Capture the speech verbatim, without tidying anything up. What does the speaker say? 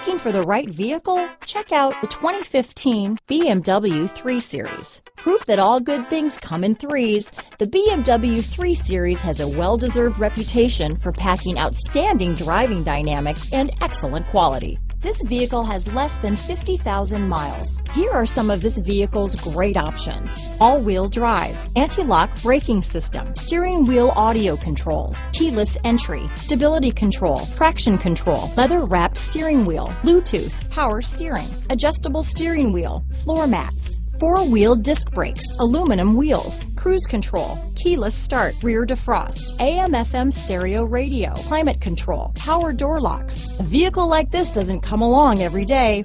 Looking for the right vehicle? Check out the twenty fifteen B M W three series. Proof that all good things come in threes, the B M W three series has a well-deserved reputation for packing outstanding driving dynamics and excellent quality. This vehicle has less than fifty thousand miles. Here are some of this vehicle's great options: all-wheel drive, anti-lock braking system, steering wheel audio controls, keyless entry, stability control, traction control, leather-wrapped steering wheel, Bluetooth, power steering, adjustable steering wheel, floor mats, four-wheel disc brakes, aluminum wheels, cruise control, keyless start, rear defrost, A M F M stereo radio, climate control, power door locks. A vehicle like this doesn't come along every day.